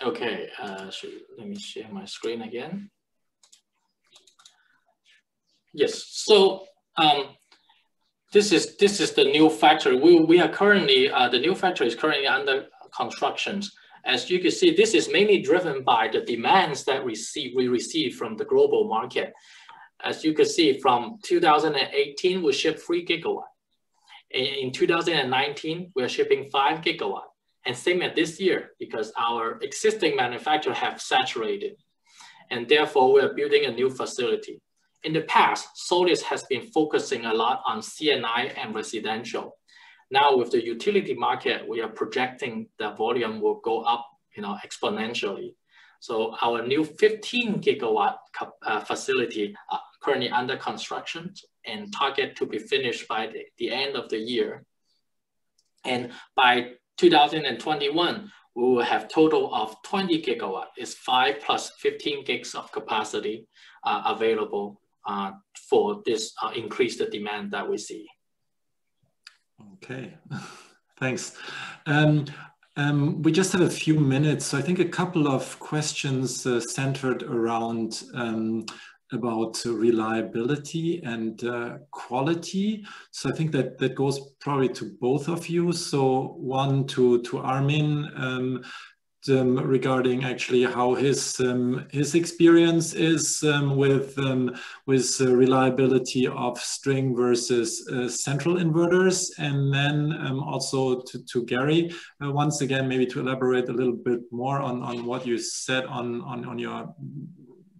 Okay, so let me share my screen again. Yes, so this is the new factory. We are currently the new factory is currently under construction. As you can see, this is mainly driven by the demands that we receive from the global market. As you can see, from 2018 we shipped 3 GW. In 2019 we are shipping 5 GW. And same as this year, because our existing manufacturer have saturated, and therefore we are building a new facility. In the past, Solis has been focusing a lot on C&I and residential. Now with the utility market, we are projecting that volume will go up, exponentially. So our new 15 GW facility are currently under construction and target to be finished by the end of the year. And by 2021, we will have total of 20 GW. It's 5 plus 15 gigs of capacity available for this increased demand that we see. Okay, thanks. We just have a few minutes, so I think a couple of questions centered around about reliability and quality. So I think that goes probably to both of you. So one to Armin regarding actually how his experience is with reliability of string versus central inverters, and then also to Gary once again, maybe to elaborate a little bit more on what you said on your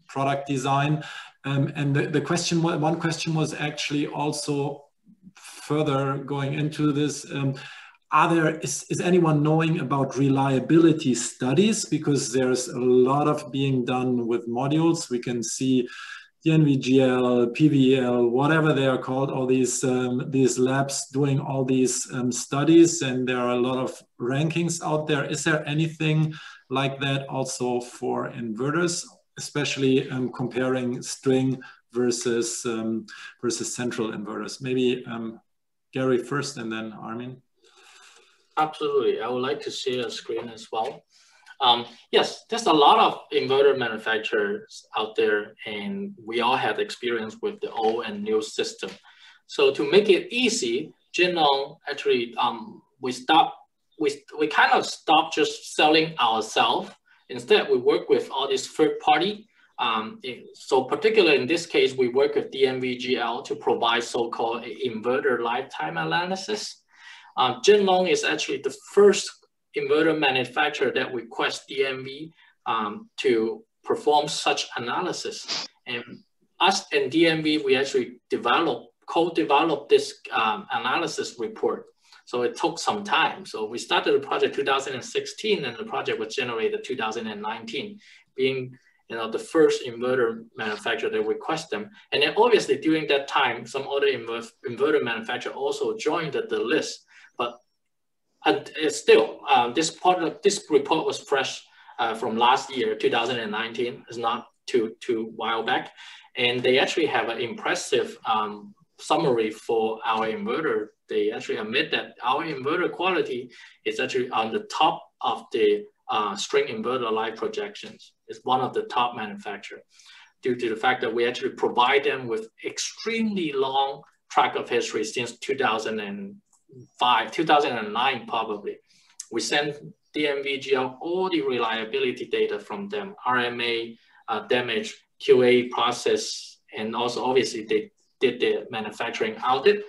product design. And one question was actually also further going into this. Is anyone knowing about reliability studies? Because there's a lot of being done with modules. We can see DNVGL, PVEL, whatever they are called, all these labs doing all these studies, and there are a lot of rankings out there. Is there anything like that also for inverters? Especially comparing string versus central inverters. Maybe Gary first and then Armin. Absolutely. I would like to share a screen as well. Yes, there's a lot of inverter manufacturers out there, and we all had experience with the old and new system. So to make it easy, Ginlong actually, we kind of stopped just selling ourselves. Instead, we work with all these third party. So particularly in this case, we work with DNV GL to provide so-called inverter lifetime analysis. Ginlong is actually the first inverter manufacturer that requests DNV to perform such analysis. And us and DNV, we actually co-developed this analysis report. So it took some time. So we started the project 2016, and the project was generated 2019, being the first inverter manufacturer that requests them. And then obviously during that time, some other inverter manufacturer also joined the list. But still, this report was fresh from last year, 2019. It's not too while back. And they actually have an impressive summary for our inverter. They actually admit that our inverter quality is actually on the top of the string inverter life projections. It's one of the top manufacturers due to the fact that we actually provide them with extremely long track of history since 2005, 2009 probably. We send DMVGL all the reliability data from them, RMA, damage, QA process, and also obviously they did the manufacturing audit.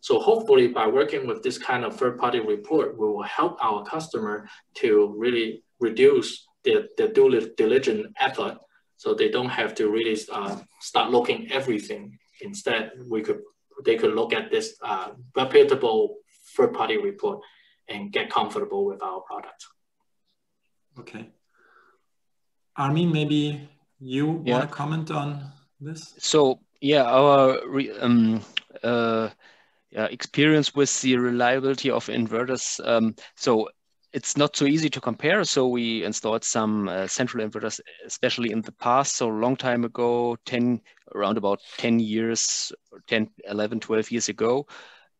So hopefully by working with this kind of third-party report, we will help our customer to really reduce their due diligence effort, so they don't have to really start looking everything. Instead, they could look at this reputable third-party report and get comfortable with our product. Okay. Armin, maybe you want to comment on this? So yeah, our experience with the reliability of inverters. So it's not so easy to compare. So we installed some central inverters, especially in the past. So a long time ago, around about 10 years, 10, 11, 12 years ago.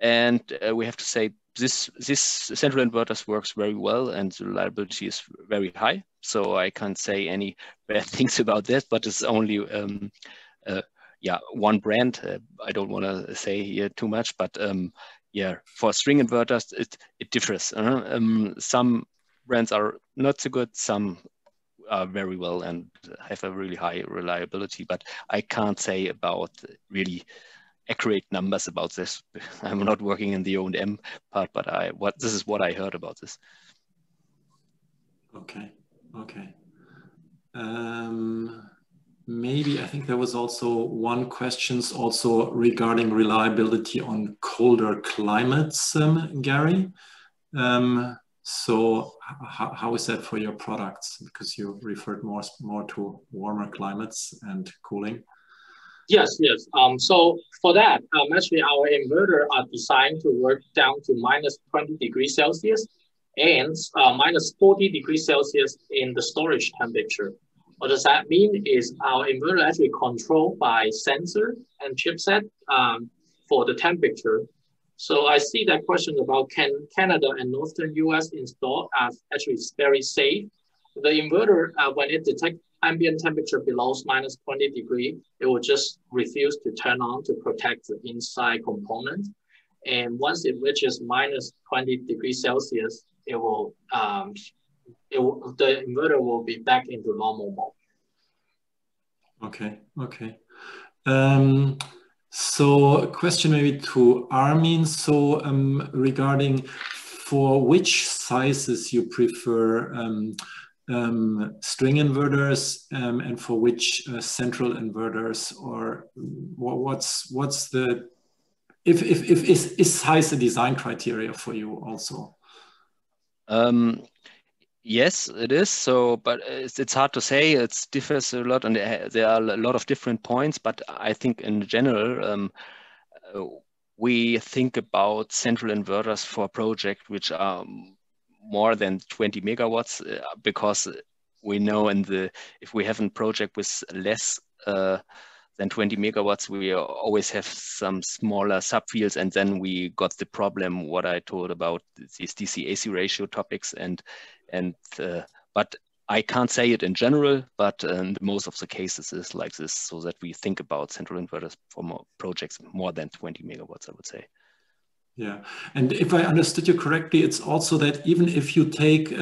And we have to say this central inverters works very well and the reliability is very high. So I can't say any bad things about that, but it's only one brand. I don't want to say here too much, but for string inverters, it differs. Some brands are not so good, some are very well and have a really high reliability, but I can't say about really accurate numbers about this. I'm not working in the O&M part, but this is what I heard about this. Okay, okay. Maybe I think there was also one question also regarding reliability on colder climates, Gary. So how is that for your products? Because you referred more to warmer climates and cooling. Yes, yes. So for that, actually our inverter are designed to work down to minus 20 degrees Celsius and minus 40 degrees Celsius in the storage temperature. What does that mean is our inverter actually controlled by sensor and chipset for the temperature. So I see that question about can Canada and Northern US install are actually very safe. The inverter, when it detects ambient temperature below minus 20 degrees, it will just refuse to turn on to protect the inside component. And once it reaches minus 20 degrees Celsius, it will the inverter will be back into normal mode. Okay, okay. So a question maybe to Armin. So regarding for which sizes you prefer string inverters and for which central inverters, or what's the, is size a design criteria for you also? Yes, it is. So, but it's hard to say. It differs a lot, and there are a lot of different points. But I think in general, we think about central inverters for projects which are more than 20 megawatts, because we know if we have a project with less than 20 megawatts, we always have some smaller subfields. And then we got the problem, what I told about these DC-AC ratio topics. But I can't say it in general, but most of the cases is like this, so that we think about central inverters for more projects more than 20 megawatts, I would say. Yeah, and if I understood you correctly, it's also that even if you take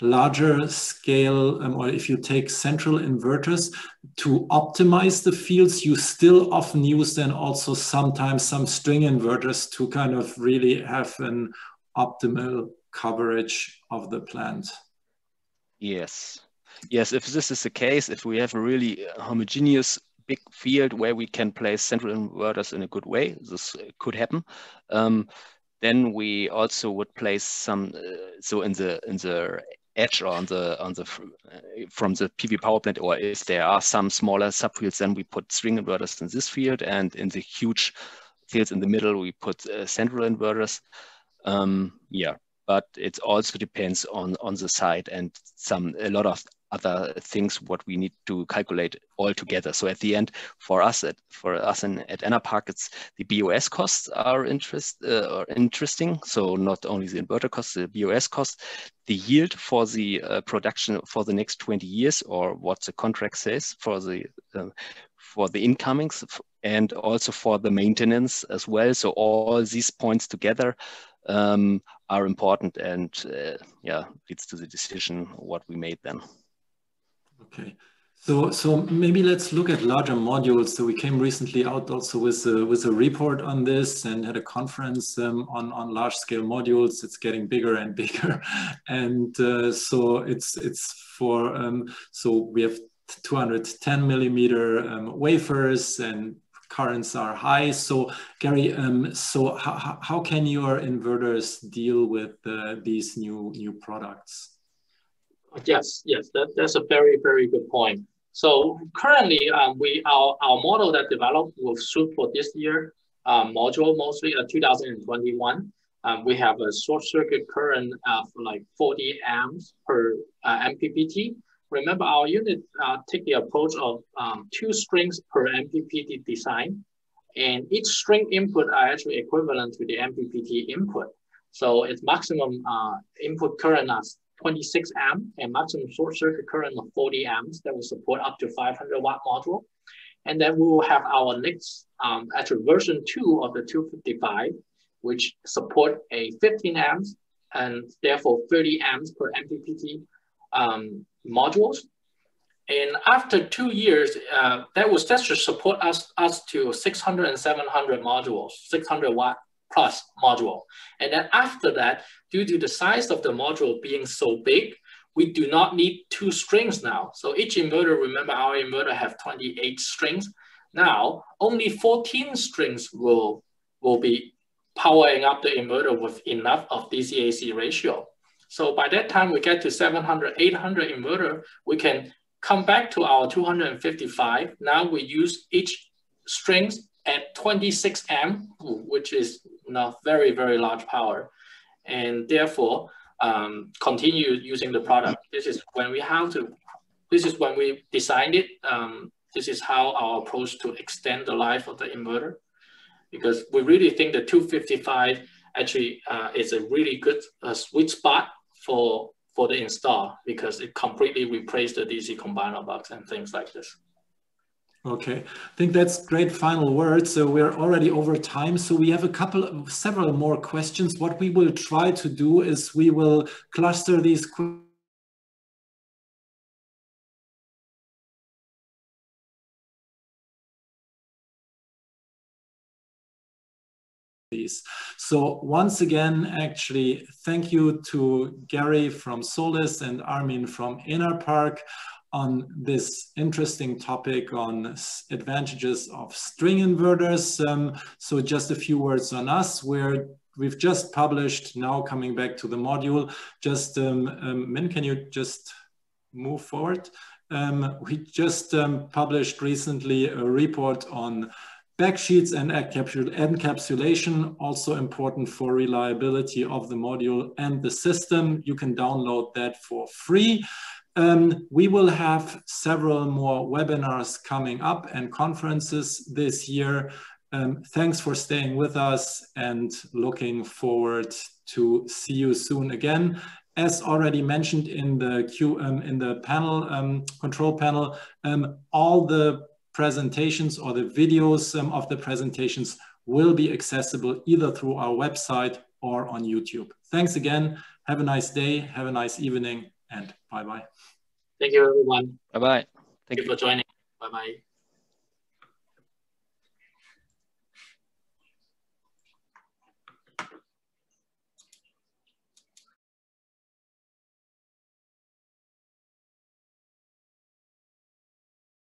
larger scale or if you take central inverters to optimize the fields, you still often use then also sometimes some string inverters to kind of really have an optimal coverage of the plant. Yes, yes, if this is the case, if we have a really homogeneous big field where we can place central inverters in a good way, this could happen. Then we also would place some, so in the edge or from the PV power plant, or if there are some smaller subfields, then we put string inverters in this field, and in the huge fields in the middle, we put central inverters. Yeah, but it also depends on the site and a lot of other things what we need to calculate all together. So at the end, for us at Enerparc, it's the BOS costs are interesting. So not only the inverter costs, the BOS costs, the yield for the production for the next 20 years, or what the contract says for the incomings, and also for the maintenance as well. So all these points together are important, and yeah, leads to the decision what we made then. Okay, so maybe let's look at larger modules. So we came recently out also with a report on this, and had a conference on large scale modules. It's getting bigger and bigger, and so it's for so we have 210 millimeter wafers, and currents are high. So Gary, so how can your inverters deal with these new products? Yes, that's a very, very good point. So currently, our model that developed will suit for this year module, mostly 2021. We have a short circuit current of like 40 amps per MPPT. Remember, our unit take the approach of 2 strings per MPPT design, and each string input are actually equivalent to the MPPT input. So its maximum input current is 26 amps, and maximum short circuit current of 40 amps that will support up to 500 watt module. And then we will have our next actually version 2 of the 255, which support a 15 amps and therefore 30 amps per MPPT modules. And after 2 years, that should support us to 600 and 700 modules, 600 watt plus module. And then after that, due to the size of the module being so big, we do not need 2 strings now. So each inverter, remember our inverter have 28 strings. Now, only 14 strings will be powering up the inverter with enough of DC-AC ratio. So by that time we get to 700, 800 inverter, we can come back to our 255. Now we use each strings at 26 amp, which is not very, very large power, and therefore continue using the product. This is when we designed it. This is how our approach to extend the life of the inverter, because we really think the 255 actually is a really good sweet spot for the install, because it completely replaced the DC combiner box and things like this. Okay, I think that's great final words. So we're already over time. So we have several more questions. What we will try to do is we will cluster these questions. So once again, actually, thank you to Gary from Solis and Armin from Enerparc on this interesting topic on advantages of string inverters. So just a few words on us. We've just published, now coming back to the module, just, Min, can you just move forward? We just published recently a report on backsheets and encapsulation, also important for reliability of the module and the system. You can download that for free. We will have several more webinars coming up and conferences this year. Thanks for staying with us and looking forward to see you soon again. As already mentioned in the control panel, all the presentations or the videos of the presentations will be accessible either through our website or on YouTube. Thanks again. Have a nice day. Have a nice evening. And bye-bye. Thank you, everyone. Bye-bye. Thank you for joining. Bye-bye.